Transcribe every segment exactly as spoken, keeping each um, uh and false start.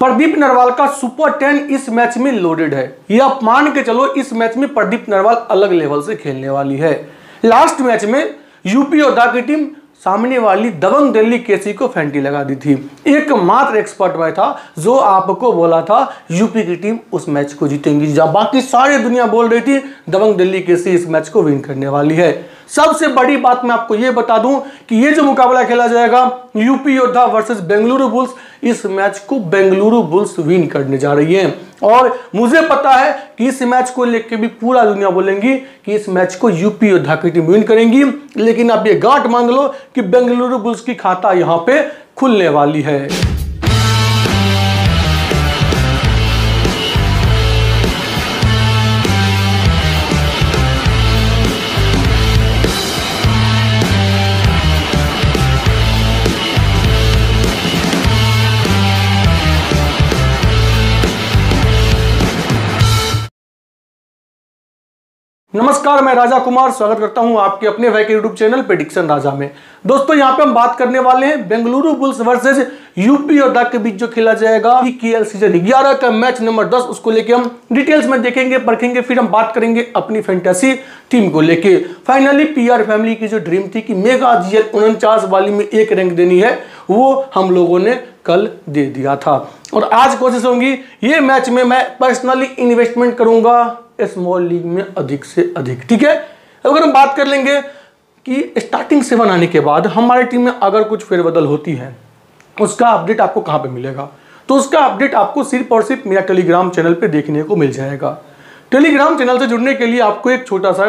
प्रदीप नरवाल का super ten इस match में लोडेड है। यह आप मान के चलो इस मैच में प्रदीप नरवाल अलग लेवल से खेलने वाली है। लास्ट मैच में यूपी योद्धा की टीम सामने वाली दबंग दिल्ली केसी को फैंटी लगा दी थी। एकमात्र एक्सपर्ट मैं था जो आपको बोला था यूपी की टीम उस मैच को जीतेगी, जब बाकी सारी दुनिया बोल रही थी दबंग दिल्ली केसी इस मैच को विन करने वाली है। सबसे बड़ी बात मैं आपको ये बता दूं कि ये जो मुकाबला खेला जाएगा UP Yoddha versus Bengaluru Bulls, इस मैच को बेंगलुरु बुल्स विन करने जा रही है। और मुझे पता है कि इस मैच को लेकर भी पूरा दुनिया बोलेंगी कि इस मैच को यूपी योद्धा की टीम विन करेंगी, लेकिन आप ये गांठ मांग लो कि बेंगलुरु बुल्स की खाता यहाँ पे खुलने वाली है। नमस्कार, मैं राजा कुमार स्वागत करता हूं आपके अपने भाई के यूट्यूब चैनल प्रेडिक्शन राजा में। दोस्तों, यहां पे हम बात करने वाले हैं बेंगलुरु बुल्स वर्सेस यूपी योद्धा के बीच जो खेला जाएगा पीकेएल सीजन ग्यारह का मैच नंबर दस, उसको लेके हम डिटेल्स में देखेंगे, परखेंगे, फिर हम बात करेंगे अपनी फैंटेसी टीम को लेके। फाइनली पीआर फैमिली की जो ड्रीम थी कि मेगा डीएल उनचास वाली में एक रैंक देनी है, वो हम लोगों ने कल दे दिया था। और आज कोशिश होंगी ये मैच में मैं पर्सनली इन्वेस्टमेंट करूंगा स्मॉल लीग में अधिक से अधिक, ठीक है। अगर हम बात कर लेंगे कि स्टार्टिंग सेवन आने के बाद हमारी टीम में अगर कुछ फेरबदल होती है उसका अपडेट आपको कहां पे मिलेगा, तो उसका अपडेट आपको सिर्फ और सिर्फ मेरा टेलीग्राम चैनल पे देखने को मिल जाएगा। टेलीग्राम चैनल से जुड़ने के लिए आपको एक छोटा सा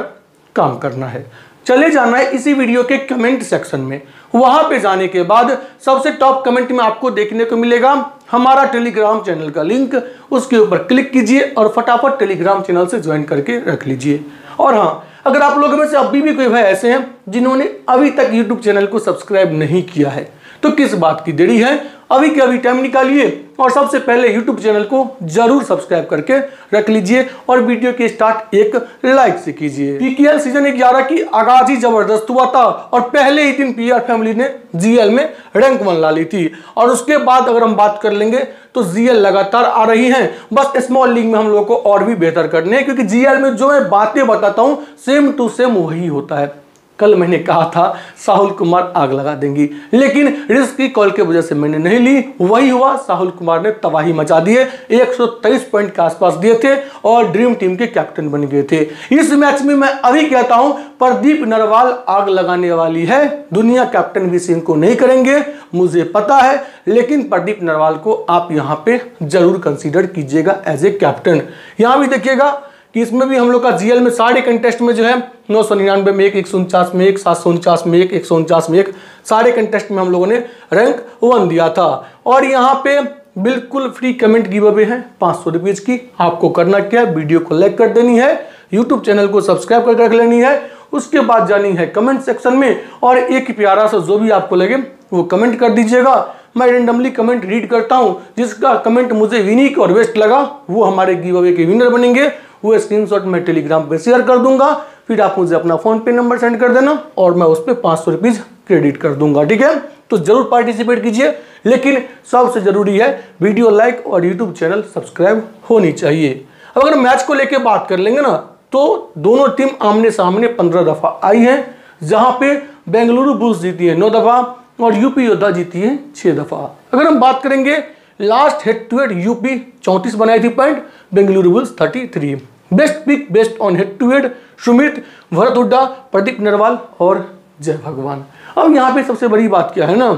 काम करना है, चले जाना है इसी वीडियो के कमेंट सेक्शन में। वहां पे जाने के बाद सबसे टॉप कमेंट में आपको देखने को मिलेगा हमारा टेलीग्राम चैनल का लिंक, उसके ऊपर क्लिक कीजिए और फटाफट टेलीग्राम चैनल से ज्वाइन करके रख लीजिए। और हाँ, अगर आप लोगों में से अभी भी कोई भाई ऐसे हैं जिन्होंने अभी तक यूट्यूब चैनल को सब्सक्राइब नहीं किया है, तो किस बात की देरी है, अभी के अभी टाइम निकालिए और सबसे पहले यूट्यूब चैनल को जरूर सब्सक्राइब करके रख लीजिए और वीडियो के स्टार्ट एक लाइक से कीजिए। पीकेएल सीजन ग्यारह की आगाज ही जबरदस्त हुआ था और पहले ही दिन पीआर फैमिली ने जीएल में रैंक वन ला ली थी। और उसके बाद अगर हम बात कर लेंगे तो जीएल लगातार आ रही है, बस स्मॉल लीग में हम लोग को और भी बेहतर करने हैं, क्योंकि जीएल में जो मैं बातें बताता हूँ सेम टू सेम वही होता है। कल मैंने कहा था साहुल कुमार आग लगा देंगी, लेकिन रिस्क की कॉल के वजह से मैंने नहीं ली, वही हुआ। साहुल कुमार ने तबाही मचा दी है, एक सौ तेईस पॉइंट के आसपास दिए थे और ड्रीम टीम के कैप्टन बन गए थे। इस मैच में मैं अभी कहता हूं प्रदीप नरवाल आग लगाने वाली है, दुनिया कैप्टन भी सिंह को नहीं करेंगे, मुझे पता है, लेकिन प्रदीप नरवाल को आप यहाँ पे जरूर कंसिडर कीजिएगा एज ए कैप्टन। यहाँ भी देखिएगा कि इसमें भी हम लोग का जीएल में सारे कंटेस्ट में जो है नौ सौ निन्यानवे में एक, एक सौ उनचास में एक, सात सौ उनचास में एक, एक सौ उनचास में एक, सारे कंटेस्ट में हम लोगों ने रैंक वन दिया था। और यहाँ पे बिल्कुल फ्री कमेंट गिव अवे है पाँच सौ रुपीज की। आपको करना क्या है, वीडियो को लाइक कर देनी है, यूट्यूब चैनल को सब्सक्राइब करके रख लेनी है, उसके बाद जानी है कमेंट सेक्शन में और एक प्यारा सा जो भी आपको लगे वो कमेंट कर दीजिएगा। मैं रेंडमली कमेंट रीड करता हूँ, जिसका कमेंट मुझे यूनिक और बेस्ट लगा वो हमारे गिव अवे के विनर बनेंगे, वो स्क्रीनशॉट मैं टेलीग्राम पे शेयर कर दूंगा। फिर आप मुझे अपना फोन पे नंबर सेंड कर देना और मैं उस पर पाँच सौ रुपीज क्रेडिट कर दूंगा, ठीक है। तो जरूर पार्टिसिपेट कीजिए, लेकिन सबसे जरूरी है वीडियो लाइक और यूट्यूब चैनल सब्सक्राइब होनी चाहिए। अगर मैच को लेके बात कर लेंगे ना, तो दोनों टीम आमने सामने पंद्रह दफा आई है, जहां पे बेंगलुरु बुल्स जीती है नौ दफा और यूपी योद्धा जीती है छह दफा। अगर हम बात करेंगे last head to head, UP चौंतीस बनाई थी point, Bengaluru Bulls thirty three. Best pick best on head to head Sumit, Bharat Hooda, Pradeep Narwal और जय भगवान। अब यहाँ पे सबसे बड़ी बात क्या है ना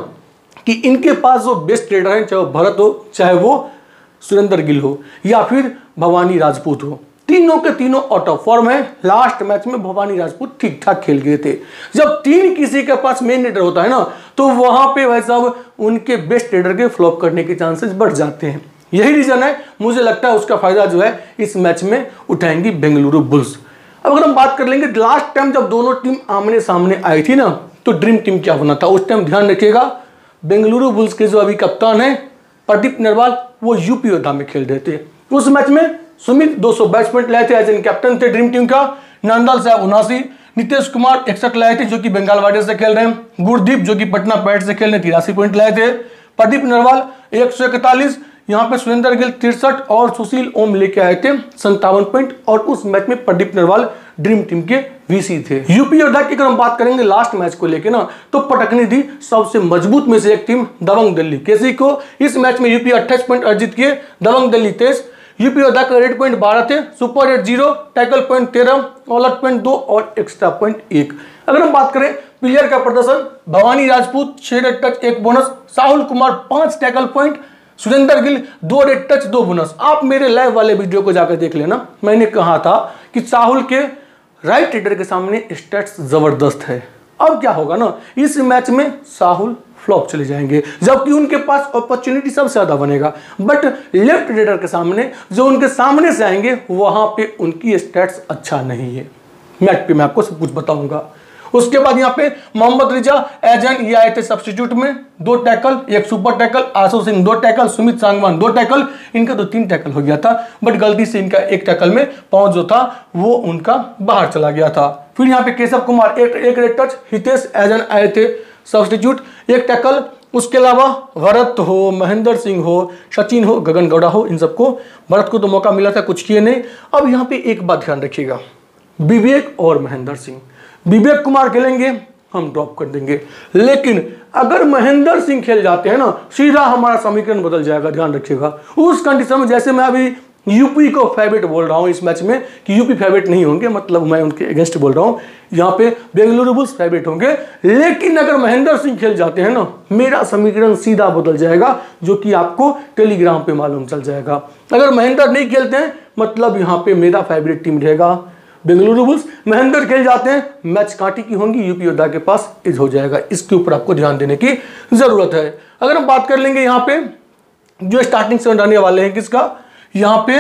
कि इनके पास जो बेस्ट ट्रेडर हैं, चाहे वो भरत हो, चाहे वो सुरेंद्र गिल हो या फिर भवानी राजपूत हो, तीनों के तीनों आउट ऑफ फॉर्म है। लास्ट मैच में भवानी राजपूत ठीक ठाक खेल गए थे। जब टीम किसी के पास मेन रेडर होता है ना, तो वहां पे भाई साहब उनके बेस्ट रेडर के फ्लॉप करने के चांसेस बढ़ जाते हैं। यही रीजन है, मुझे लगता है उसका फायदा जो है इस मैच में उठाएंगी बेंगलुरु बुल्स। अब अगर हम बात कर लेंगे लास्ट टाइम जब दोनों टीम आमने सामने आई थी ना, तो ड्रीम टीम क्या बना था उस टाइम ध्यान रखिएगा। बेंगलुरु बुल्स के जो अभी कप्तान है प्रदीप नरवाल, वो यूपी योद्धा में खेल रहे थे। उस मैच में सुमित दो सौ बाईस पॉइंट लाए थे, एज एन कैप्टन थे ड्रीम टीम का। नंदल साहब उनासी, नीतीश कुमार इकसठ लाए थे जो कि बंगाल वाडे से खेल रहे हैं, गुरदीप जो कि पटना पैट से खेल रहे हैं तिरासी पॉइंट लाए थे, प्रदीप नरवाल एक सौ इकतालीस, यहाँ पे सुरेंद्र गिल तिरसठ और सुशील ओम लेके आए थे संतावन पॉइंट और उस मैच में प्रदीप नरवाल ड्रीम टीम के वीसी थे। यूपी योद्धा की अगर हम बात करेंगे लास्ट मैच को लेके ना, तो पटकनी दी सबसे मजबूत में से एक टीम दबंग दिल्ली केसी को। इस मैच में यूपी अट्ठाईस पॉइंट अर्जित किए, दबंग दिल्ली तेईस। यूपी योद्धा का रेड पॉइंट बारह थे, super raid zero, tackle point तेरह, ऑल आउट पॉइंट दो और एक्स्ट्रा पॉइंट एक। अगर हम बात करें प्लेयर का प्रदर्शन, भवानी राजपूत छह रेड टच एक बोनस, साहुल कुमार पांच टैकल पॉइंट, सुरेंद्र गिल दो रेड टच दो बोनस। आप मेरे लाइव वाले वीडियो को जाकर देख लेना, मैंने कहा था कि साहुल के राइट हेडर के सामने स्टैट्स जबरदस्त है। अब क्या होगा ना, इस मैच में साहुल फ्लॉप चले जाएंगे जबकि उनके पास अपॉर्चुनिटी सबसे ज्यादा बनेगा, बट लेफ्ट रेडर के सामने जो उनके सामने से आएंगे वहां पे उनकी स्टैट्स अच्छा नहीं है। मैच पे मैं आपको सब कुछ बताऊंगा। उसके बाद यहाँ पे मोहम्मद रिजा एजेंट ये आए थे सब्स्टिट्यूट में, दो टैकल, एक सुपर टैकल, आशु सिंह दो टैकल, सुमित सांगवान दो टैकल, इनका तो तीन टैकल हो गया था बट गलती से इनका एक टैकल में पांच जो था वो उनका बाहर चला गया था। फिर यहाँ पे केशव कुमार एक, एक रेड टच, हितेश एजेंट आए थे सब्स्टिट्यूट एक टैकल। उसके अलावा भरत हो, महेंद्र सिंह हो, सचिन हो, गगन गौड़ा हो, इन सबको भरत को तो मौका मिला था, कुछ किए नहीं। अब यहाँ पे एक बात ध्यान रखिएगा, विवेक और महेंद्र सिंह, विवेक कुमार खेलेंगे हम ड्रॉप कर देंगे, लेकिन अगर महेंद्र सिंह खेल जाते हैं ना सीधा हमारा समीकरण बदल जाएगा, ध्यान रखिएगा। उस कंडीशन में जैसे मैं अभी यूपी को फेवरेट बोल रहा हूँ इस मैच में कि यूपी फेवरेट नहीं होंगे, मतलब मैं उनके अगेंस्ट बोल रहा हूँ, यहाँ पे बेंगलुरु बुल्स फेवरेट होंगे, लेकिन अगर महेंद्र सिंह खेल जाते हैं ना मेरा समीकरण सीधा बदल जाएगा जो कि आपको टेलीग्राम पे मालूम चल जाएगा। अगर महेंद्र नहीं खेलते हैं मतलब यहाँ पे मेरा फेवरेट टीम रहेगा बेंगलुरु बुल्स, महेंद्र खेल जाते हैं मैच कांटे की होंगी, यूपी योद्धा के पास इज हो जाएगा। इसके ऊपर आपको ध्यान देने की जरूरत है। अगर हम बात कर लेंगे यहाँ पे जो स्टार्टिंग सेवन रहने वाले हैं किसका, यहाँ पे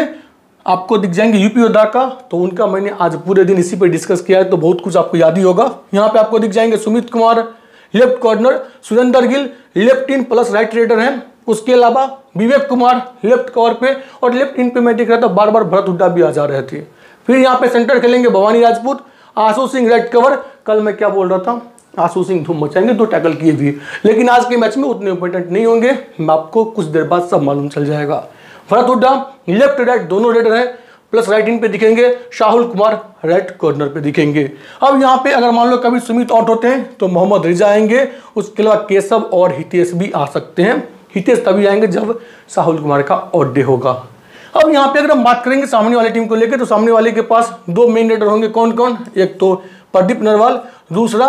आपको दिख जाएंगे यूपी योद्धा का, तो उनका मैंने आज पूरे दिन इसी पे डिस्कस किया है तो बहुत कुछ आपको याद ही होगा। यहाँ पे आपको दिख जाएंगे Sumit Kumar left corner, Surender Gill left in plus right raider हैं, उसके अलावा विवेक कुमार लेफ्ट कवर पे और लेफ्ट इन पे मैं देख रहा था बार बार भरत हुड्डा भी आ जा रहे थे। फिर यहाँ पे सेंटर खेलेंगे भवानी राजपूत, आशु सिंह राइट कवर। कल मैं क्या बोल रहा था, आशु सिंह धूम मचाएंगे, दो टैकल किए भी, लेकिन आज के मैच में उतने इंपॉर्टेंट नहीं होंगे, आपको कुछ देर बाद सब मालूम चल जाएगा। भरत हुड्डा लेफ्ट राइट दोनों रेडर हैं प्लस राइट इन पे दिखेंगे, साहुल कुमार राइट कॉर्नर पे दिखेंगे। अब यहाँ पे अगर मान लो कभी सुमित आउट होते हैं तो मोहम्मद रिजा आएंगे, उसके अलावा केशव और हितेश भी आ सकते हैं, हितेश तभी आएंगे जब साहुल कुमार का ऑफ डे होगा। अब यहाँ पे अगर हम बात करेंगे सामने वाली टीम को लेकर, तो सामने वाले के पास दो मेन रेडर होंगे, कौन कौन, एक तो प्रदीप नरवाल, दूसरा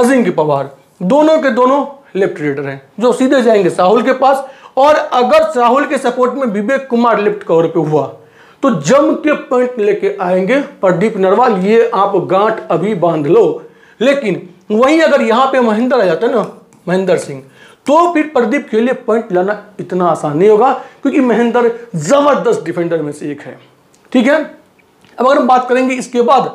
अजिंक्य पवार, दोनों के दोनों लेफ्ट रेडर हैं जो सीधे जाएंगे साहुल के पास। और अगर साहुल के सपोर्ट में विवेक कुमार लेफ्ट कवर पे हुआ तो जम के पॉइंट लेके आएंगे प्रदीप नरवाल, ये आप गांठ अभी बांध लो। लेकिन वहीं अगर यहाँ पे महेंद्र आ जाते ना महेंद्र सिंह, तो फिर प्रदीप के लिए पॉइंट लाना इतना आसान नहीं होगा क्योंकि महेंद्र जबरदस्त डिफेंडर में से एक है, ठीक है। अब अगर हम बात करेंगे इसके बाद,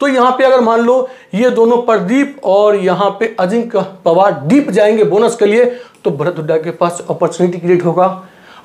तो यहाँ पे अगर मान लो ये दोनों प्रदीप और यहाँ पे अजिंक्य पवार डीप जाएंगे बोनस के लिए, तो भरत हुड्डा के पास अपॉर्चुनिटी क्रिएट होगा।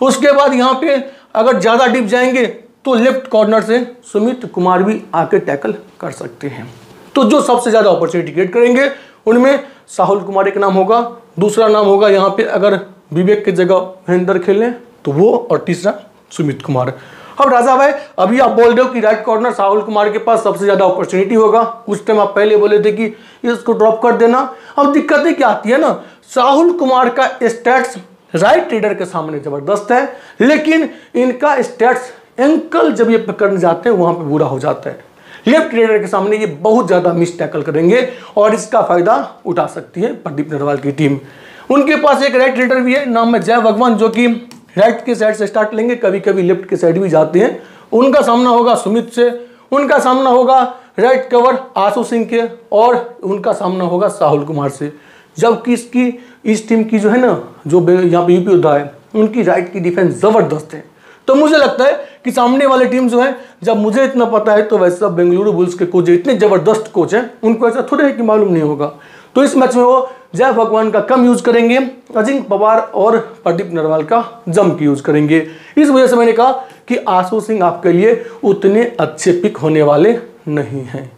उसके बाद यहाँ पे अगर ज़्यादा डीप जाएंगे तो लेफ्ट कॉर्नर से सुमित कुमार भी आके टैकल कर सकते हैं। तो जो सबसे ज़्यादा अपॉर्चुनिटी क्रिएट करेंगे उनमें साहुल कुमार एक नाम होगा, दूसरा नाम होगा यहाँ पे अगर विवेक की जगह महेंद्र खेलें तो वो, और तीसरा सुमित कुमार। अब राजा भाई अभी आप बोल रहे हो कि राइट कॉर्नर साहुल कुमार के पास सबसे ज़्यादा अपॉर्चुनिटी होगा, उस टाइम आप पहले बोले थे कि इसको ड्रॉप कर देना। अब दिक्कतें क्या आती है ना, साहुल कुमार का स्टैट्स राइट रेडर के सामने ज़बरदस्त है, लेकिन इनका स्टैट्स एंकल जब ये पकड़ने जाते हैं वहाँ पर बुरा हो जाता है। लेफ्ट रेडर के सामने ये बहुत ज़्यादा मिस टैकल करेंगे और इसका फ़ायदा उठा सकती है प्रदीप नरवाल की टीम। उनके पास एक राइट रेडर भी है, नाम है जय भगवान, जो कि राइट के साइड से स्टार्ट लेंगे, कभी कभी लेफ्ट के साइड भी जाते हैं। उनका सामना होगा सुमित से, उनका सामना होगा राइट कवर आशु सिंह के, और उनका सामना होगा साहुल कुमार से। जबकि इसकी इस टीम की जो है ना, जो यहाँ पे यूपी योद्धा है, उनकी राइट की डिफेंस ज़बरदस्त है। तो मुझे लगता है कि सामने वाली टीम जो है, जब मुझे इतना पता है तो वैसे बेंगलुरु बुल्स के कोच इतने ज़बरदस्त कोच हैं, उनको ऐसा थोड़ा है कि मालूम नहीं होगा। तो इस मैच में वो जय भगवान का कम यूज़ करेंगे, अजिंक्य पवार और प्रदीप नरवाल का जम की यूज़ करेंगे। इस वजह से मैंने कहा कि आशु सिंह आपके लिए उतने अच्छे पिक होने वाले नहीं हैं।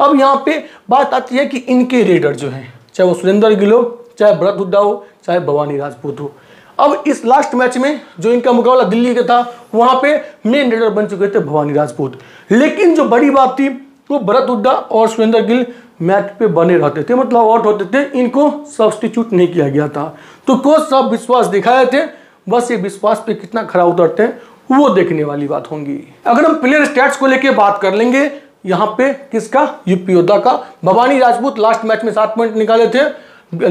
अब यहाँ पे बात आती है कि इनके रेडर जो हैं, चाहे वो सुरेंद्र गिल हो, चाहे भरत हुड्डा हो, चाहे भवानी राजपूत हो, अब इस लास्ट मैच में जो इनका मुकाबला दिल्ली का था वहां पे मेन लीडर बन चुके थे भवानी राजपूत, लेकिन जो बड़ी बात थी वो भरत हुड्डा और सुरेंद्र गिल मैच पे बने रहते थे, मतलब आउट होते थे, इनको सब्स्टिट्यूट नहीं किया गया था। तो कोच साहब विश्वास दिखाए थे, बस ये विश्वास पे कितना खरा उतरते हैं वो देखने वाली बात होगी। अगर हम प्लेयर स्टैट्स को लेकर बात कर लेंगे यहाँ पे किसका, यूपी योद्धा का, भवानी राजपूत लास्ट मैच में सात पॉइंट निकाले थे,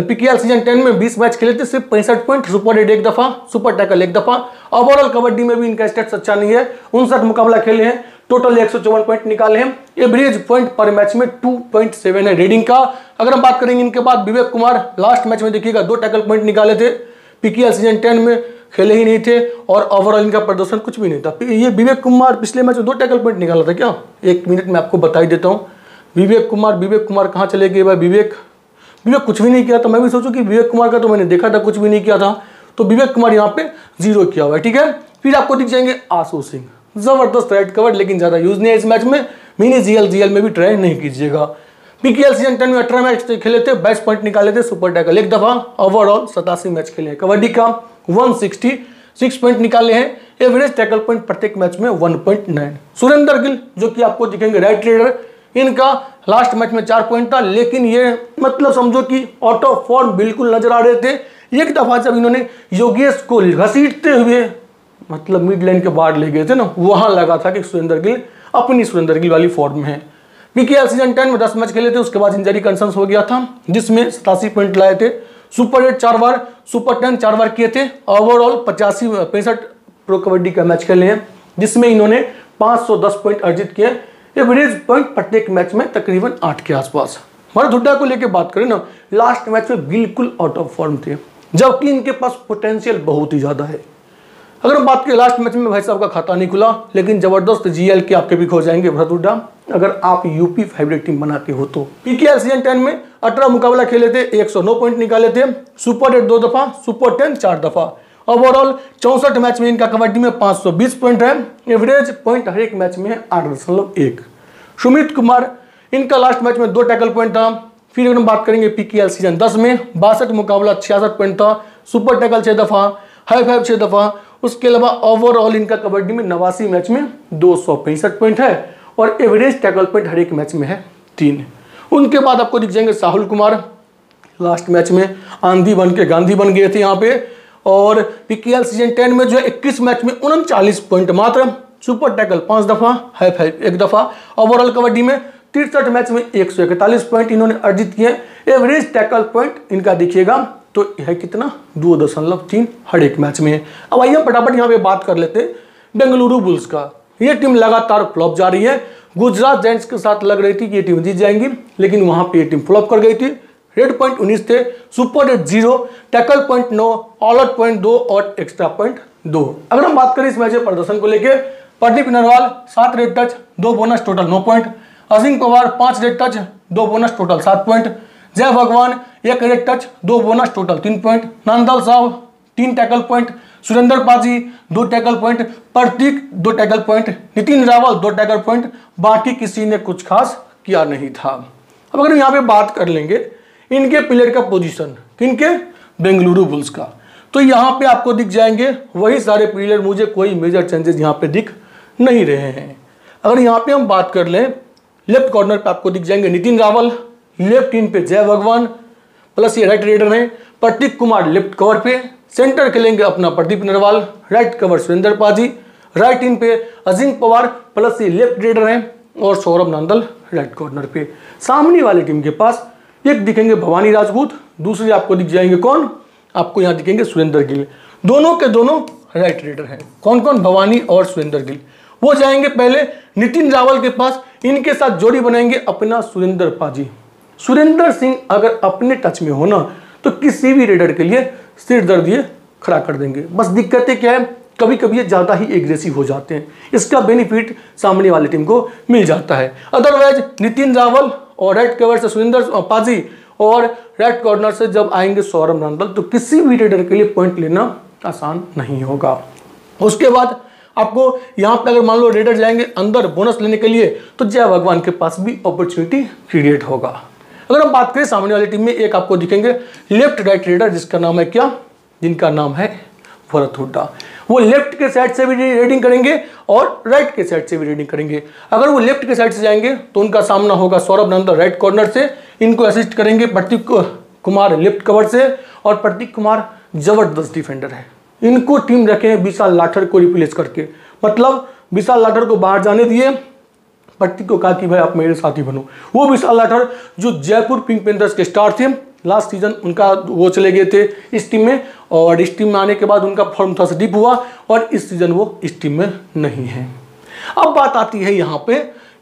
पीकेएल सीजन टेन में बीस मैच खेले थे, सिर्फ पैंसठ पॉइंट, सुपर हेड एक दफा, सुपर टैकल एक दफा। ओवरऑल कबड्डी में भी इनका स्टेट्स अच्छा नहीं है, उनसठ मुकाबला खेले हैं, टोटल एक सौ चौवन पॉइंट निकाले हैं, एवरेज पॉइंट पर मैच में टू पॉइंट सेवन है रेडिंग का। अगर हम बात करेंगे इनके बाद विवेक कुमार, लास्ट मैच में देखिएगा दो टैकल पॉइंट निकाले थे, पीकेएल सीजन टेन में खेले ही नहीं थे और ओवरऑल इनका प्रदर्शन कुछ भी नहीं था। ये विवेक कुमार पिछले मैच में दो टैकल पॉइंट निकाला था क्या, एक मिनट में आपको बता ही देता हूँ। विवेक कुमार विवेक कुमार कहाँ चले गए भाई, विवेक विवेक कुछ भी नहीं किया था। मैं भी सोचूं कि विवेक कुमार का तो मैंने देखा था, कुछ भी नहीं किया था, तो विवेक कुमार यहाँ पे जीरो किया हुआ है, ठीक है। फिर आपको दिख जाएंगे आशु सिंह, जबरदस्त राइट कवर, लेकिन ज़्यादा यूज नहीं है इस मैच में, मिनी जीएल जीएल में भी ट्राई नहीं कीजिएगा। पीकेएल सीजन टेन में अठारह मैच खेले थे, बाईस पॉइंट निकाले थे, सुपर टैकल एक दफा, ओवरऑल सतासी मैच खेले हैं। कबड्डी का वन सिक्सटी सिक्स पॉइंट निकाले हैं, एवरेज टैकल पॉइंट प्रत्येक मैच में one point nine. Surender Gill जो कि आपको दिखेंगे राइट लीडर, इनका लास्ट मैच में चार पॉइंट था, लेकिन ये मतलब समझो कि आउट ऑफ फॉर्म बिल्कुल नजर आ रहे थे। एक दफा जब इन्होंने योगेश को घसीटते हुए मतलब मिड लाइन के बाहर ले गए थे ना, वहां लगा था कि सुरेंद्र गिल अपनी सुरेंद्र गिल वाली फॉर्म में है। पीकेएल सीजन टेन में दस मैच खेले थे, उसके बाद इंजरी कंसर्न हो गया था, जिसमें सतासी पॉइंट लाए थे, सुपर एट चार बार, सुपर टेन चार बार किए थे, ओवरऑल पचासी पैंसठ प्रो कबड्डी का मैच खेले हैं, जिसमें इन्होंने पाँच सौ दस पॉइंट अर्जित किए, एवरेज पॉइंट प्रत्येक मैच में तकरीबन आठ के आसपास। भरत हुड्डा को लेकर बात करें ना, लास्ट मैच में बिल्कुल आउट ऑफ फॉर्म थे, जबकि इनके पास पोटेंशियल बहुत ही ज़्यादा है। अगर हम बात करें लास्ट मैच में भाई साहब का खाता नहीं खुला, लेकिन ज़बरदस्त जीएल के आपके भी खो जाएंगे भरत हुड्डा अगर आप यूपी फेवरेट टीम बनाते हो तो। पीकेएल सीजन टेन में अठारह मुकाबला खेले थे, एक सौ नौ पॉइंट निकाले थे, सुपर एट दो दफ़ा, सुपर टेन चार दफ़ा, ओवरऑल चौंसठ मैच में इनका कबड्डी में पाँच सौ बीस पॉइंट है, एवरेज पॉइंट हर एक मैच में है आठ दशमलव एक। सुमित कुमार, इनका लास्ट मैच में दो टैकल पॉइंट था। फिर अगर हम बात करेंगे पीकेएल सीजन दस में बासठ मुकाबला छियासठ पॉइंट था, सुपर टैकल छः दफ़ा, हाई फाइव छः दफ़ा, उसके अलावा ओवरऑल इनका कबड्डी में नवासी मैच में दो सौ पैंसठ पॉइंट है और एवरेज टैकल पॉइंट हर एक मैच में है तीन। उनके बाद आपको दिख जाएंगे साहुल कुमार, लास्ट मैच में आंधी बन के गांधी बन गए थे यहाँ पे, और पीकेएल सीजन टेन में जो है इक्कीस मैच में उनचालीस पॉइंट मात्र, सुपर टैकल पाँच दफ़ा, हाई फाइव एक दफ़ा, ओवरऑल कबड्डी में तिरसठ मैच में एक सौ इकतालीस पॉइंट इन्होंने अर्जित किए, एवरेज टैकल पॉइंट इनका देखिएगा तो है कितना दो दशमलव तीन हर एक मैच में। अब आइए हम फटाफट यहाँ पे बात कर लेते हैं बेंगलुरु बुल्स का। ये टीम लगातार फ्लॉप जा रही है, गुजरात जायंट्स के साथ लग रही थी कि ये टीम जीत जाएंगी, लेकिन वहाँ पर ये टीम फ्लॉप कर गई थी। रेड पॉइंट उन्नीस थे, super raid zero, tackle point नौ, ऑल आउट पॉइंट दो और एक्स्ट्रा पॉइंट दो। अगर हम बात करें इस मैच में प्रदर्शन को लेके, प्रदीप नरवाल सात रेड टच दो बोनस टोटल नौ पॉइंट, अजिंक्य पवार पाँच रेड टच दो बोनस टोटल सात पॉइंट, जय भगवान एक रेड टच दो बोनस टोटल तीन पॉइंट, नंदल साहब तीन टैकल पॉइंट, सुरेंद्र पाजी दो टैकल पॉइंट, प्रतीक दो टैकल पॉइंट, नितिन रावल दो टैकल पॉइंट, बाकी किसी ने कुछ खास किया नहीं था। अब अगर हम यहाँ पर बात कर लेंगे इनके प्लेयर का पोजीशन, इनके बेंगलुरु बुल्स का, तो यहाँ पे आपको दिख जाएंगे वही सारे प्लेयर, मुझे कोई मेजर चेंजेस यहाँ पे दिख नहीं रहे हैं। अगर यहाँ पे हम बात कर लें, लेफ्ट कॉर्नर पे आपको दिख जाएंगे नितिन रावल, लेफ्ट इन पे जय भगवान, प्लस ये राइट रेडर हैं, प्रतीक कुमार लेफ्ट कवर पे, सेंटर खेलेंगे अपना प्रदीप नरवाल, राइट कवर सुरेंद्र पाजी, राइट इन पे अजिंक्य पवार, प्लस ये लेफ्ट रेडर हैं, और सौरभ नंदल राइट कॉर्नर पे। सामने वाली टीम के पास एक दिखेंगे भवानी राजपूत, दूसरे आपको दिख जाएंगे कौन, आपको यहाँ दिखेंगे सुरेंद्र गिल, दोनों के दोनों राइट रेडर हैं। कौन कौन, भवानी और सुरेंद्र गिल। वो जाएंगे पहले नितिन रावल के पास, इनके साथ जोड़ी बनाएंगे अपना सुरेंद्र पाजी। सुरेंद्र सिंह अगर अपने टच में हो ना तो किसी भी रेडर के लिए सिर दर्द ये खड़ा कर देंगे। बस दिक्कतें क्या है, कभी कभी ये ज़्यादा ही एग्रेसिव हो जाते हैं, इसका बेनिफिट सामने वाली टीम को मिल जाता है। अदरवाइज नितिन रावल और राइट कवर से सुरेंद्र पाजी और राइट कॉर्नर से जब आएंगे सौरभ नंदल, तो किसी भी रेडर के लिए पॉइंट लेना आसान नहीं होगा। उसके बाद आपको यहाँ पे अगर मान लो रेडर जाएंगे अंदर बोनस लेने के लिए, तो जय भगवान के पास भी अपॉर्चुनिटी क्रिएट होगा। अगर हम बात करें सामने वाली टीम में, एक आपको दिखेंगे लेफ्ट राइट रेडर जिसका नाम है क्या, जिनका नाम है भरत हुड्डा। वो लेफ्ट के साइड से भी रीडिंग करेंगे और राइट के साइड से भी रीडिंग करेंगे। अगर वो लेफ्ट के साइड से जाएंगे तो उनका सामना होगा सौरभ नंदल राइट कॉर्नर से, इनको असिस्ट करेंगे प्रतीक कुमार लेफ्ट कवर से, और प्रतीक कुमार जबरदस्त डिफेंडर है। इनको टीम रखे विशाल लाठर को रिप्लेस करके, मतलब विशाल लाठर को बाहर जाने दिए, प्रतीक को कहा कि भाई आप मेरे साथी बनो। वो विशाल लाठर जो जयपुर पिंक पेंथर्स के स्टार थे लास्ट सीजन, उनका वो चले गए थे इस टीम में, और इस टीम में आने के बाद उनका फॉर्म थोड़ा सा डिप हुआ और इस सीजन वो इस टीम में नहीं है। अब बात आती है यहाँ पे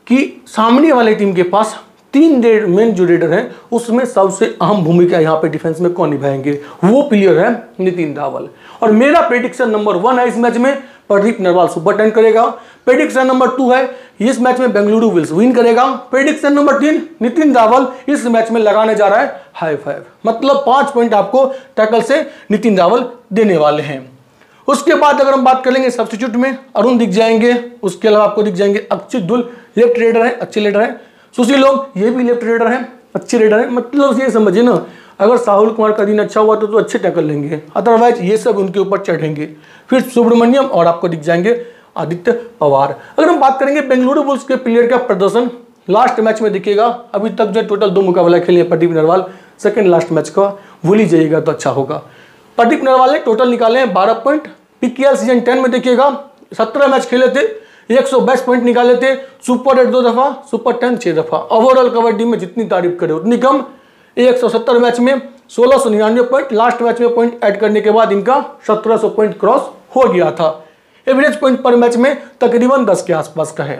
कि सामने वाले टीम के पास तीन रेड मेन जो रेडर हैं उसमें सबसे अहम भूमिका यहाँ पे डिफेंस में कौन निभाएंगे, वो प्लेयर है नितिन रावल। और मेरा प्रेडिक्शन नंबर वन है इस मैच में प्रदीप नरवाल सुपर टेन करेगा। प्रेडिक्शन नंबर टू है इस मैच में बेंगलुरु बुल्स विन करेगा। प्रेडिक्शन नंबर तीन, नितिन रावल इस मैच में लगाने जा रहा है हाई फाइव, मतलब पाँच पॉइंट आपको टैकल से नितिन रावल देने वाले हैं। उसके बाद अगर हम बात करेंगे सब्स्टिट्यूट में, अरुण दिख जाएंगे, उसके अलावा आपको दिख जाएंगे अक्षित दुल, लेफ्ट रेडर है, अच्छे रेडर है, सुशील लोग ये भी लेफ्ट रेडर हैं, अच्छे रेडर हैं, मतलब ये समझिए ना अगर साहुल कुमार का दिन अच्छा हुआ तो, तो अच्छे टैकल लेंगे, अदरवाइज ये सब उनके ऊपर चढ़ेंगे। फिर सुब्रमण्यम और आपको दिख जाएंगे आदित्य पवार। अगर हम बात करेंगे बेंगलुरु बुल्स के प्लेयर का प्रदर्शन लास्ट मैच में दिखेगा, अभी तक जो टोटल दो मुकाबला खेले हैं Pradeep Narwal, second last match का भूल ही जाइएगा तो अच्छा होगा। प्रदीप नरवाल ने टोटल निकाले हैं बारह पॉइंट, पीकेएल सीजन टेन में देखिएगा सत्रह मैच खेले थे, एक सौ बाईस पॉइंट निकाले थे, सुपर एट दो दफा, सुपर टेन छह दफा। ओवरऑल कबड्डी में जितनी तारीफ करे उतनी कम, एक सौ सत्तर मैच में सोलह सौ निन्यानवे पॉइंट, लास्ट मैच में पॉइंट ऐड करने के बाद इनका सत्रह सौ पॉइंट क्रॉस हो गया था। एवरेज पॉइंट पर मैच में तकरीबन दस के आसपास का है।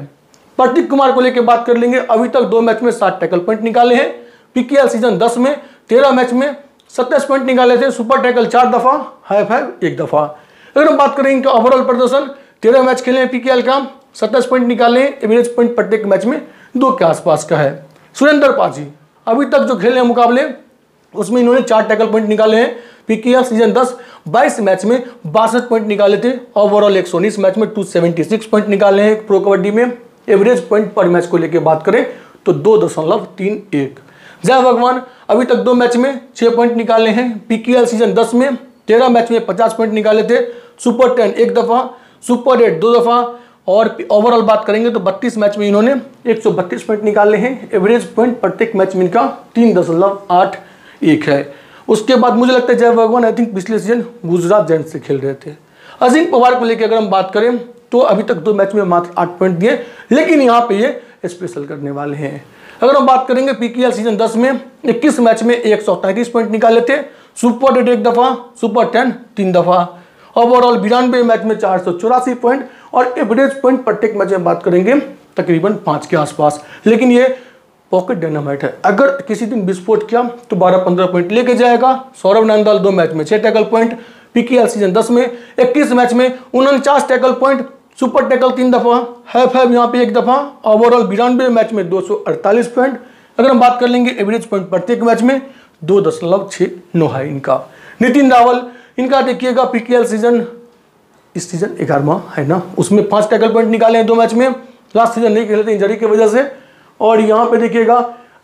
प्रतीक कुमार को लेकर बात कर लेंगे, अभी तक दो मैच में सात टैकल पॉइंट निकाले हैं, पीकेएल सीजन दस में तेरह मैच में सत्ताईस पॉइंट निकाले थे, सुपर टैकल चार दफा, हाई फाइव एक दफा। अगर हम बात करें इनका ओवरऑल प्रदर्शन, तेरह मैच खेले हैं पीकेएल का, सत्ताईस पॉइंट निकाले, एवरेज पॉइंट प्रत्येक मैच में दो के आसपास का है। सुरेंद्र पाजी अभी तक जो खेले हैं मुकाबले उसमें इन्होंने चार टैकल पॉइंट निकाले हैं, पीकेएल सीजन दस बाईस मैच में बासठ पॉइंट निकाले थे, ओवरऑल एक सौ उन्नीस मैच में दो सौ छिहत्तर पॉइंट निकाले हैं प्रो कबड्डी में। एवरेज पॉइंट पर मैच को लेकर बात करें तो दो दशमलव तीन एक। जय भगवान अभी तक दो मैच में छः पॉइंट निकाले हैं, पीकेएल सीजन दस में तेरह मैच में पचास पॉइंट निकाले थे, सुपर टेन एक दफ़ा, सुपर एट दो दफ़ा, और ओवरऑल बात करेंगे तो बत्तीस मैच में इन्होंने एक सौ बत्तीस पॉइंट निकाले हैं, एवरेज पॉइंट प्रत्येक मैच में इनका तीन दशमलव आठ एक है। उसके बाद मुझे लगता है जय भगवान आई थिंक पिछले सीजन गुजरात जायंट्स से खेल रहे थे। अजिंक्य पवार को लेकर अगर हम बात करें तो अभी तक दो मैच में मात्र आठ पॉइंट दिए, लेकिन यहाँ पे ये स्पेशल करने वाले हैं। अगर हम बात करेंगे पीकेएल सीजन दस में इक्कीस मैच में एक सौ तैंतीस पॉइंट निकाले थे, सुपर एट एक दफ़ा, सुपर टेन तीन दफ़ा, ओवरऑल बिरानवे मैच में चार सौ चौरासी पॉइंट, और एवरेज पॉइंट प्रत्येक मैच में बात करेंगे तकरीबन पाँच के आसपास। लेकिन ये पॉकेट डायनामाइट है, अगर किसी दिन विस्फोट किया तो बारह पंद्रह पॉइंट लेके जाएगा। सौरभ नंदल दो मैच में छह टैकल पॉइंट, पीकेएल सीजन दस में इक्कीस मैच में उनचास टैकल पॉइंट, सुपर टैकल तीन दफ़ा, हाई फाइव यहाँ पे एक दफ़ा, ओवरऑल बिरानवे मैच में दो सौ अड़तालीस पॉइंट। अगर हम बात कर लेंगे एवरेज पॉइंट प्रत्येक मैच में दो दशमलव छः नौ है इनका। नितिन रावल इनका देखिएगा पीकेएल सीजन इस सीजन ग्यारहवां है ना, उसमें पाँच टैकल पॉइंट निकाले हैं दो मैच में, लास्ट सीजन नहीं खेले थे इंजरी की वजह से। और यहाँ पे देखिएगा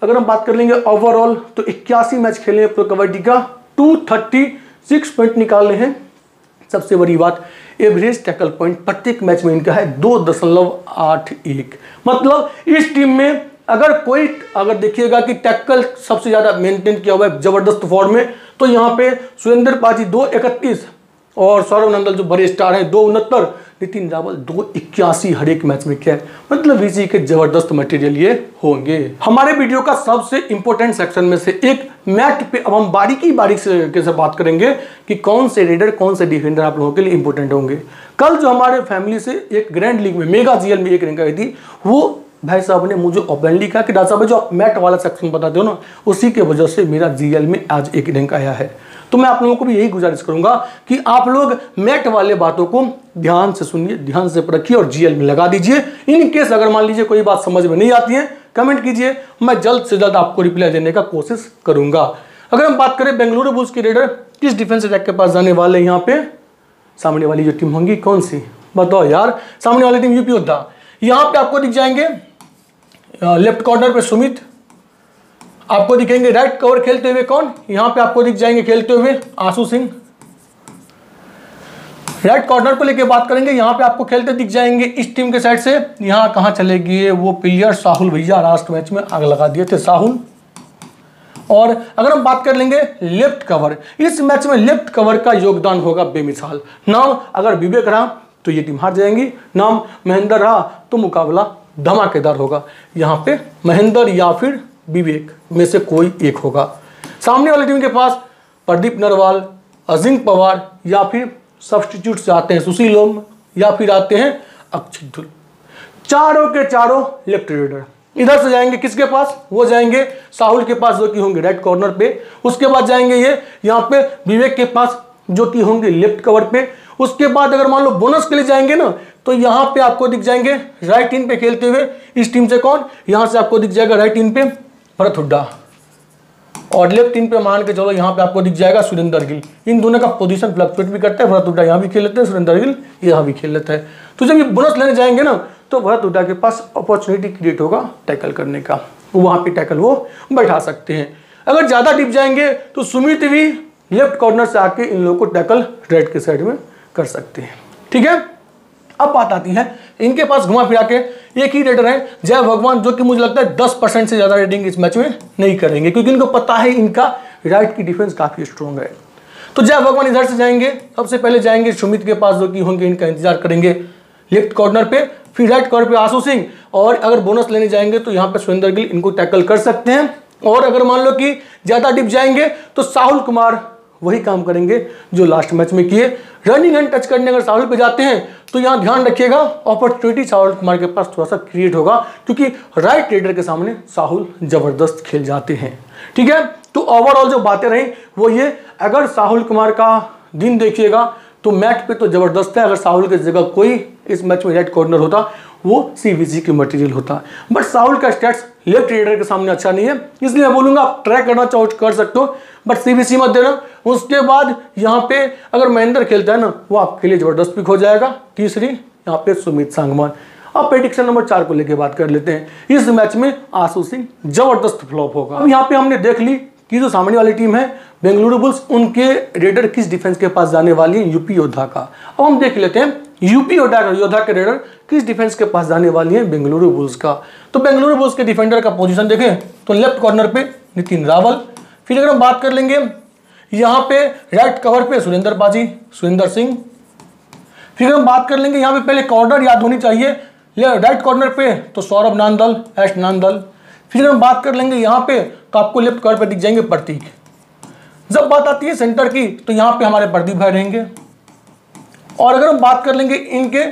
अगर हम बात कर लेंगे ओवरऑल तो इक्यासी मैच खेले हैं प्रो कबड्डी का, दो सौ छत्तीस पॉइंट निकाले हैं। सबसे बड़ी बात एवरेज टैकल पॉइंट प्रत्येक मैच में इनका है दो दशमलव आठ एक, मतलब इस टीम में अगर कोई अगर देखिएगा कि टैकल सबसे ज़्यादा मेंटेन किया हुआ है जबरदस्त फॉर्म में, तो यहाँ पे सुरेंद्र पाजी दो इकतीस और सौरभ नंदल जो बड़े स्टार हैं दो उनहत्तर, नितिन रावल दो इक्यासी हर एक मैच में किया है, मतलब इसी के जबरदस्त मटेरियल ये होंगे। हमारे वीडियो का सबसे इंपॉर्टेंट सेक्शन में से एक मैच पे अब हम बारीकी बारीक से कैसे बात करेंगे कि कौन से रेडर कौन से डिफेंडर आप लोगों के लिए इंपॉर्टेंट होंगे। कल जो हमारे फैमिली से एक ग्रैंड लीग में मेगा डीएल में एक रैंक आई थी, वो भाई साहब ने मुझे ओपनली कहा कि डॉक्टर साहब जो आप मैट वाला सेक्शन बताते हो ना, उसी के वजह से मेरा डीएल में आज एक रैंक आया है। तो मैं आप लोगों को भी यही गुजारिश करूंगा कि आप लोग मैट वाले बातों को ध्यान से सुनिए, ध्यान से परखिए और जीएल में लगा दीजिए। इन केस अगर मान लीजिए कोई बात समझ में नहीं आती है, कमेंट कीजिए, मैं जल्द से जल्द आपको रिप्लाई देने का कोशिश करूंगा। अगर हम बात करें बेंगलुरु बुल्स के रेडर किस डिफेंस अटैक के पास जाने वाले हैं, यहाँ पे सामने वाली जो टीम होंगी कौन सी बताओ यार, सामने वाली टीम यूपी योद्धा। यहाँ पे आपको दिख जाएंगे लेफ्ट कॉर्नर पे सुमित, आपको दिखेंगे राइट कवर खेलते हुए कौन, यहाँ पे आपको दिख जाएंगे खेलते हुए आशु सिंह, राइट कॉर्नर को लेके बात करेंगे, यहाँ पे आपको खेलते दिख जाएंगे इस टीम के साइड से। यहाँ कहाँ चले गए वो प्लेयर, साहुल भैया लास्ट मैच में आग लगा दिए थे साहुल। और अगर हम बात कर लेंगे लेफ्ट कवर, इस मैच में लेफ्ट कवर का योगदान होगा बेमिसाल। नाम अगर विवेक रहा तो ये टीम हार जाएंगी, नाम महेंद्र रहा तो मुकाबला धमाकेदार होगा। यहाँ पे महेंद्र या फिर विवेक में से कोई एक होगा। सामने वाली टीम के पास प्रदीप नरवाल, अजिंक्य पवार या फिर सब्सटीट्यूट से आते हैं सुशील या फिर आते हैं अक्षय धुल। चारों के चारों लेफ्ट रेडर। इधर से जाएंगे किसके पास, वो जाएंगे साहुल के पास जो कि होंगे राइट कॉर्नर पे। उसके बाद जाएंगे ये यहाँ पे विवेक के पास जो कि होंगे लेफ्ट कवर पे। उसके बाद अगर मान लो बोनस के लिए जाएंगे ना तो यहाँ पे आपको दिख जाएंगे राइट इन पे खेलते हुए इस टीम से कौन, यहाँ से आपको दिख जाएगा राइट इन पे भरत हुड्डा और लेफ्ट इन पे मान के चलो यहाँ पे आपको दिख जाएगा सुरेंद्र गिल। इन दोनों का पोजीशन फ्लक्चुएट भी करता है, भरत हुड्डा यहाँ भी खेल लेते हैं, सुरेंद्र गिल यहाँ भी खेल लेता है। तो जब ये बोनस लेने जाएंगे ना तो भरत हुड्डा के पास अपॉर्चुनिटी क्रिएट होगा टैकल करने का, वहाँ पे टैकल वो बैठा सकते हैं। अगर ज़्यादा डिप जाएंगे तो सुमित भी लेफ्ट कॉर्नर से आके इन लोगों को टैकल राइट के साइड में कर सकते हैं। ठीक है, अब बात आती है इनके पास घुमा फिरा के एक ही रेडर है जय भगवान, जो कि मुझे लगता है दस परसेंट से ज़्यादा रेटिंग इस मैच में नहीं करेंगे क्योंकि इनको पता है इनका राइट की डिफेंस काफ़ी स्ट्रॉन्ग है। तो जय भगवान इधर से जाएंगे, सबसे पहले जाएंगे सुमित के पास जो कि होंगे, इनका इंतजार करेंगे लेफ्ट कॉर्नर पे, फिर राइट कॉर्नर पे आशु सिंह। और अगर बोनस लेने जाएंगे तो यहाँ पर सुरेंद्र गिल इनको टैकल कर सकते हैं। और अगर मान लो कि ज़्यादा डिप जाएंगे तो साहुल कुमार वही काम करेंगे जो लास्ट मैच में किए। रनिंग एंड टच करने अगर साहुल पे जाते हैं तो यहाँ ध्यान रखिएगा अपॉर्चुनिटी साहुल कुमार के पास थोड़ा सा क्रिएट होगा क्योंकि राइट रेडर के सामने साहुल जबरदस्त खेल जाते हैं। ठीक है, तो ओवरऑल जो बातें रहीं वो ये, अगर साहुल कुमार का दिन देखिएगा तो मैच पे तो ज़बरदस्त है। अगर साहुल की जगह कोई इस मैच में राइट कॉर्नर होता वो सीवीसी के मटेरियल होता, बट साहुल का स्टैट्स लेफ्ट रेडर के सामने अच्छा नहीं है, इसलिए मैं बोलूँगा आप ट्राई करना चाहो कर सकते हो बट सीवीसी मत देना। उसके बाद यहाँ पे अगर महेंद्र खेलता है ना वो आपके लिए ज़बरदस्त पिक हो जाएगा। तीसरी यहाँ पे सुमित सांगवान। अब प्रेडिक्शन नंबर चार को लेकर बात कर लेते हैं। इस मैच में आशु सिंह ज़बरदस्त फ्लॉप होगा। अब यहाँ पर हमने देख ली कि जो सामने वाली टीम है बेंगलुरु बुल्स, उनके रेडर किस डिफेंस के पास जाने वाली है, यूपी योद्धा का। अब हम देख लेते हैं यूपी योद्धा का योद्धा के रेडर किस डिफेंस के पास जाने वाली है बेंगलुरु बुल्स का। तो बेंगलुरु बुल्स के डिफेंडर का पोजीशन देखें तो लेफ्ट कॉर्नर पे नितिन रावल। फिर अगर हम बात कर लेंगे यहाँ पे राइट कवर पे सुरेंद्र बाजी सुरेंद्र सिंह। फिर हम बात कर लेंगे यहाँ पे पहले कॉर्नर याद होनी चाहिए राइट कॉर्नर पे तो सौरभ नंदल एस नंदल। फिर हम बात कर लेंगे यहाँ पे तो आपको लेफ्ट कॉर्नर पे दिख जाएंगे प्रतीक। जब बात आती है सेंटर की तो यहाँ पे हमारे प्रदीप भाई रहेंगे। और अगर हम बात कर लेंगे इनके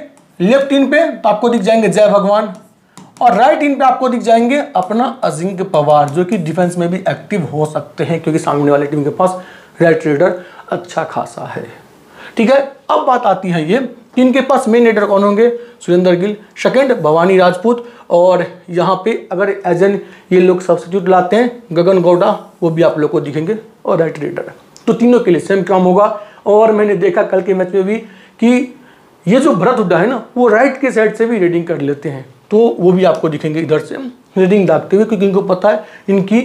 लेफ्ट इन पे तो आपको दिख जाएंगे जय भगवान और राइट इन पे आपको दिख जाएंगे अपना अजिंक्य पवार, जो कि डिफेंस में भी एक्टिव हो सकते हैं क्योंकि सामने वाली टीम के पास राइट रेडर अच्छा खासा है। ठीक है, अब बात आती है ये कि इनके पास मेन रेडर कौन होंगे, सुरेंद्र गिल सेकेंड, भवानी राजपूत और यहाँ पे अगर एजन ये लोग सब्सिट्यूट लाते हैं गगन गौड़ा वो भी आप लोग को दिखेंगे और राइट रेडर। तो तीनों के लिए सेम काम होगा। और मैंने देखा कल के मैच में भी कि ये जो भरत हुड्डा है ना वो राइट के साइड से भी रीडिंग कर लेते हैं तो वो भी आपको दिखेंगे इधर से रीडिंग दागते हुए क्योंकि इनको पता है इनकी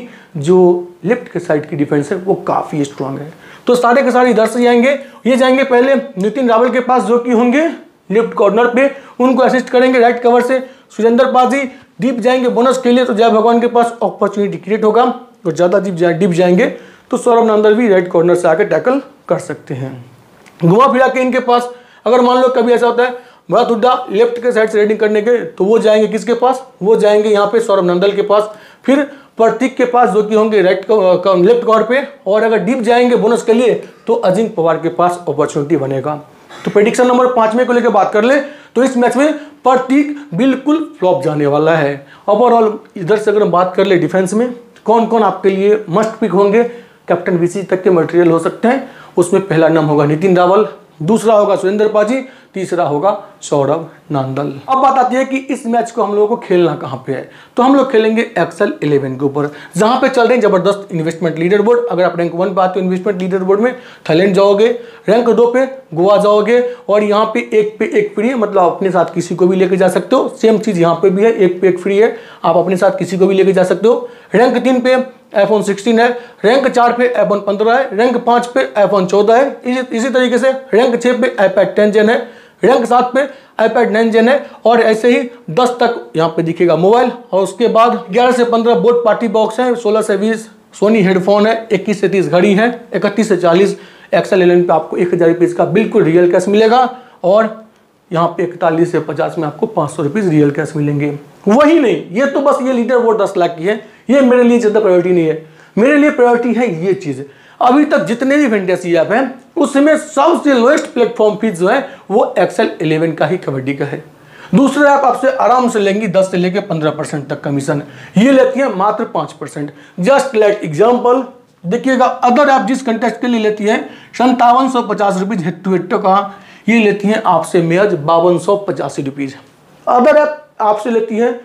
जो लेफ्ट के साइड की डिफेंस है वो काफ़ी स्ट्रांग है। तो सारे के सारे इधर से जाएंगे, ये जाएंगे पहले नितिन रावल के पास जो कि होंगे लेफ्ट कॉर्नर पे, उनको असिस्ट करेंगे राइट कवर से सुरेंद्र पाजी। डीप जाएंगे बोनस के लिए तो जय भगवान के पास अपॉर्चुनिटी क्रिएट होगा। और ज़्यादा डीप जाए डीप जाएंगे तो सौरभ नंदल भी राइट कॉर्नर से आकर टैकल कर सकते हैं। घुमा फिरा के इनके पास अगर मान लो कभी ऐसा होता है भरत हुड्डा लेफ्ट के साइड से रेडिंग करने के तो वो जाएंगे किसके पास, वो जाएंगे यहाँ पे सौरभ नंदल के पास, फिर प्रतीक के पास जो कि होंगे राइट लेफ्ट कॉर्नर पे। और अगर डीप जाएंगे बोनस के लिए तो अजिंक्य पवार के पास अपॉर्चुनिटी बनेगा। तो प्रेडिक्शन नंबर पाँच में को लेकर बात कर ले तो इस मैच में प्रतीक बिल्कुल फ्लॉप जाने वाला है। ओवरऑल इधर से अगर हम बात कर ले डिफेंस में कौन कौन आपके लिए मस्ट पिक होंगे, कैप्टन वी सी तक के मटेरियल हो सकते हैं, उसमें पहला नाम होगा नितिन रावल, दूसरा होगा सुरेंद्र पाजी, तीसरा होगा सौरभ नंदल। अब बात आती है कि इस मैच को हम लोगों को खेलना कहाँ पे है, तो हम लोग खेलेंगे एक्सएल इलेवन के ऊपर, जहाँ पे चल रहे हैं जबरदस्त इन्वेस्टमेंट लीडर बोर्ड। अगर आप रैंक वन पे आते हो इन्वेस्टमेंट लीडर बोर्ड में, थाईलैंड जाओगे, रैंक दो पे गोवा जाओगे, और यहाँ पे एक पे एक फ्री है, मतलब अपने साथ किसी को भी लेके जा सकते हो। सेम चीज़ यहाँ पे भी है, एक पे एक फ्री है, आप अपने साथ किसी को भी लेके जा सकते हो। रैंक तीन पे एफ सोलह है, रैंक चार पे एफ पंद्रह है, रैंक पाँच पे एफ चौदह है, इसी इसी तरीके से रैंक छः पे आईपैड टेन जेन है, रैंक सात पे आईपैड नाइन जेन है, और ऐसे ही दस तक यहाँ पे दिखेगा मोबाइल। और उसके बाद ग्यारह से पंद्रह बोट पार्टी बॉक्स है, सोलह से बीस सोनी हेडफोन है, इक्कीस से तीस घड़ी है, इकतीस से चालीस एक्सएल इलेवन पे आपको एक हज़ार रुपीज़ का बिल्कुल रियल कैश मिलेगा, और यहाँ पे इकतालीस से पचास में आपको पाँच सौ रुपीज़ रियल कैश मिलेंगे। वही नहीं, ये तो बस ये लीडर बोर्ड दस लाख की है, ये मेरे लिए ज़्यादा प्रायोरिटी नहीं है। मेरे लिए प्रायोरिटी है ये चीज़, अभी तक जितने भी फैंटेसी ऐप हैं उसमें सबसे लोएस्ट प्लेटफॉर्म फीस जो है वो एक्सएल इलेवन का ही कबड्डी का है। दूसरे ऐप आपसे आराम से लेंगी दस से लेकर पंद्रह परसेंट तक कमीशन, ये लेती है मात्र पाँच परसेंट। जस्ट लाइक एग्जाम्पल देखिएगा, अदर ऐप जिस कंटेस्ट के लिए लेती है संतावन सौ पचास रुपीज़ हेट्टू हेट्टो का, ये लेती हैं आपसे महज बावन सौ पचासी रुपीज़। अदर ऐप आपसे लेती हैं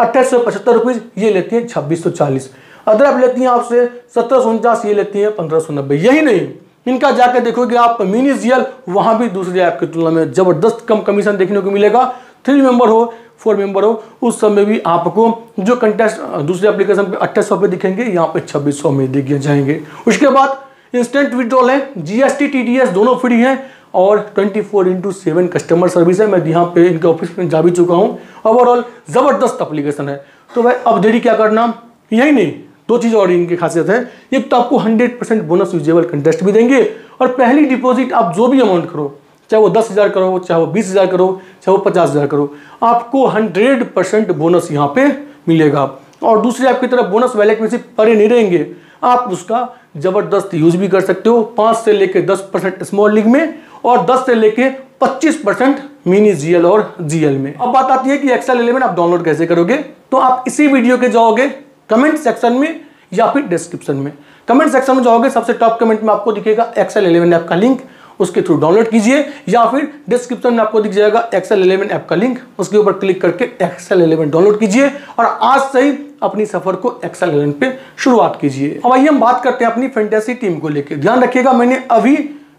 अट्ठाईस सौ पचहत्तर रुपीज़, ये लेती हैं छब्बीस सौ चालीस। अदर ऐप लेती हैं आपसे सत्रह सौ उनचास, ये लेती हैं पंद्रह सौ नब्बे। यही नहीं, इनका जाकर देखोगे आप मिनी जीएल, वहाँ भी दूसरे ऐप की तुलना में ज़बरदस्त कम कमीशन देखने को मिलेगा। थ्री मेंबर हो, फोर मेंबर हो, उस समय भी आपको जो कंटेस्ट दूसरे एप्लीकेशन पे अट्ठाईस सौ पे दिखेंगे, यहाँ पे छब्बीस सौ में दिखे जाएंगे। उसके बाद इंस्टेंट विड्रॉल है, G S T T D S दोनों फ्री हैं, और twenty four into seven customer service है। मैं यहाँ पे इनके ऑफिस में जा भी चुका हूँ। ओवरऑल ज़बरदस्त एप्लीकेशन है, तो भाई अब देरी क्या करना। यही नहीं, दो चीज़ और इनकी खासियत है, एक तो आपको hundred percent bonus usable contest भी देंगे, और पहली डिपॉजिट आप जो भी अमाउंट करो, चाहे वो दस हज़ार करो, चाहे वो बीस हज़ार करो, चाहे वो पचास हज़ार करो, आपको हंड्रेड परसेंट बोनस यहाँ पे मिलेगा। और दूसरी आपकी तरफ बोनस वैलेट में से परे नहीं रहेंगे, आप उसका ज़बरदस्त यूज भी कर सकते हो। पाँच से लेकर दस परसेंट स्मॉल लीग में, और दस से लेके पच्चीस परसेंट मिनी जीएल और जीएल में। अब बात आती है कि एक्सएल इलेवन आप डाउनलोड कैसे करोगे, तो आप इसी वीडियो के जाओगे कमेंट सेक्शन में या फिर डिस्क्रिप्शन में। कमेंट सेक्शन में जाओगे, सबसे टॉप कमेंट में आपको दिखेगा एक्सएल इलेवन ऐप का लिंक, उसके थ्रू डाउनलोड कीजिए, या फिर डिस्क्रिप्शन में आपको दिख जाएगा एक्सएल इलेवन ऐप का लिंक, उसके ऊपर क्लिक करके एक्सएल इलेवन डाउनलोड कीजिए, और आज से ही अपनी सफर को एक्सएल इलेवन पे शुरुआत कीजिए। अब आइए हम बात करते हैं अपनी फैंटेसी टीम को लेकर। ध्यान रखिएगा, मैंने अभी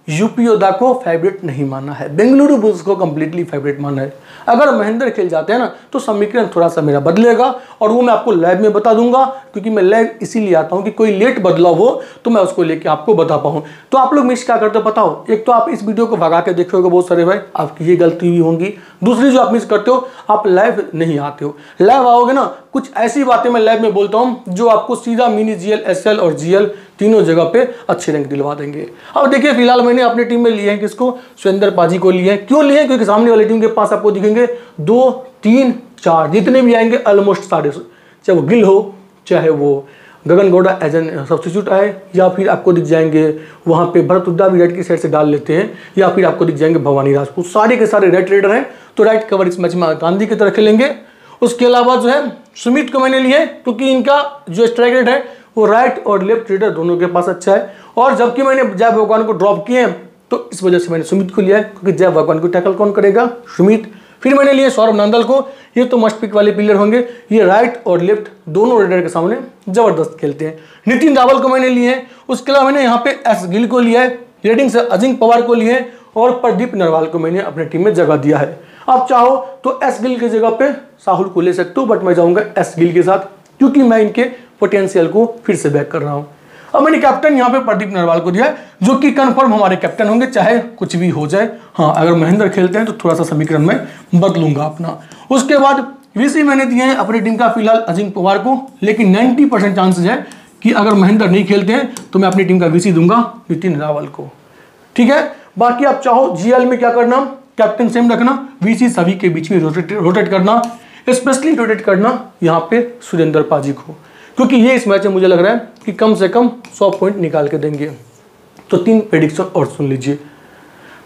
यूपी योद्धा को फेवरेट नहीं माना है, बेंगलुरु बुल्स को कंप्लीटली फेवरेट माना है। अगर महेंद्र खेल जाते हैं ना, तो समीकरण थोड़ा सा मेरा बदलेगा, और वो मैं आपको लाइव में बता दूंगा, क्योंकि मैं लाइव इसीलिए आता हूँ कि कोई लेट बदलाव हो तो मैं उसको लेके आपको बता पाऊँ। तो आप लोग मिस क्या करते हो पता हो, एक तो आप इस वीडियो को भगा के देखोगे बहुत सारे भाई, आपकी ये गलती भी होंगी। दूसरी जो आप मिस करते हो, आप लाइव नहीं आते हो। लाइव आओगे ना, कुछ ऐसी बातें मैं लाइव में बोलता हूँ जो आपको सीधा mini G L, S L और जी एल तीनों जगह पे अच्छे रैंक दिलवा देंगे। अब देखिए, फिलहाल मैंने अपनी टीम में लिए हैं किसको, सुरेंद्र पाजी को लिए हैं। क्यों लिए हैं? क्योंकि सामने वाली टीम के पास आपको दिखेंगे दो, तीन, चार, जितने भी आएंगे ऑलमोस्ट सारे, चाहे वो गिल हो, चाहे वो Gagan Gowda as an substitute आए, या फिर आपको दिख जाएंगे वहाँ पे भरत हुड्डा भी राइट की साइड से डाल लेते हैं, या फिर आपको दिख जाएंगे भवानी राजपूत, सारे के सारे राइट रेडर हैं। तो राइट कवर इस मैच में गांधी की तरह खेलेंगे। उसके अलावा जो है सुमित को मैंने लिए, क्योंकि इनका जो स्ट्राइक रेट है वो राइट और लेफ्ट रेडर दोनों के पास अच्छा है, और जबकि मैंने जय भगवान को ड्रॉप किए हैं, तो इस वजह से मैंने सुमित को लिया है, क्योंकि जय भगवान को टैकल कौन करेगा, सुमित। फिर मैंने लिए सौरभ नंदल को, ये तो मस्ट पिक वाले प्लेयर होंगे, ये राइट और लेफ्ट दोनों रेडर के सामने ज़बरदस्त खेलते हैं। नितिन रावल को मैंने लिए हैं। उसके अलावा मैंने यहाँ पे एस गिल को लिया है, रेडिंग से अजिंक्य पवार को लिए, और प्रदीप नरवाल को मैंने अपनी टीम में जगह दिया है। आप चाहो तो एस गिल की जगह पर साहुल को ले सकते हो, बट मैं जाऊँगा एस गिल के साथ, क्योंकि मैं इनके पोटेंशियल को फिर से बैक कर रहा हूं। अब मैंने कैप्टन यहाँ पे प्रदीप नरवाल को दिया है, जो कि कंफर्म हमारे कैप्टन होंगे, चाहे कुछ भी हो जाए। हाँ, अगर महेंद्र खेलते हैं तो थोड़ा सा समीकरण में बदलूंगा अपना। उसके बाद वीसी मैंने दिए हैं अपनी टीम का फिलहाल अजिंक्य पवार को, लेकिन नाइन्टी परसेंट चांसेज है कि अगर महेंद्र नहीं खेलते हैं तो मैं अपनी टीम का वीसी दूंगा नितिन रावल को, ठीक है। बाकी आप चाहो जीएल में क्या करना, कैप्टन सेम रखना, वीसी सभी के बीच में रोटेट रोटेट करना, स्पेशली रोटेट करना यहाँ पे सुरेंद्र पाजी को, क्योंकि ये इस मैच में मुझे लग रहा है कि कम से कम सौ पॉइंट निकाल के देंगे। तो तीन प्रेडिक्शन और सुन लीजिए।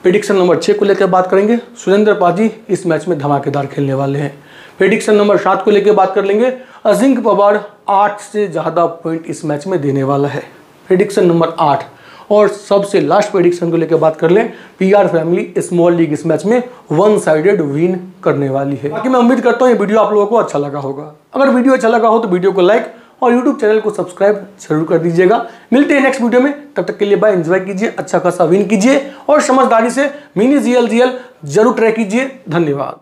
प्रेडिक्शन नंबर छः को लेकर बात करेंगे, सुरेंद्र पाजी इस मैच में धमाकेदार खेलने वाले हैं। प्रेडिक्शन नंबर सात को लेकर बात कर लेंगे, अजिंक्य पवार आठ से ज़्यादा पॉइंट इस मैच में देने वाला है, प्रेडिक्शन नंबर आठ। और सबसे लास्ट प्रेडिक्शन को लेकर बात कर लें, पीआर फैमिली स्मॉल लीग इस मैच में वन साइडेड विन करने वाली है। बाकी मैं उम्मीद करता हूँ ये वीडियो आप लोगों को अच्छा लगा होगा। अगर वीडियो अच्छा लगा हो तो वीडियो को लाइक और यूट्यूब चैनल को सब्सक्राइब जरूर कर दीजिएगा। मिलते हैं नेक्स्ट वीडियो में, तब तक के लिए बाय। एंजॉय कीजिए, अच्छा खासा विन कीजिए और समझदारी से मिनी जीएल जीएल जरूर ट्राई कीजिए। धन्यवाद।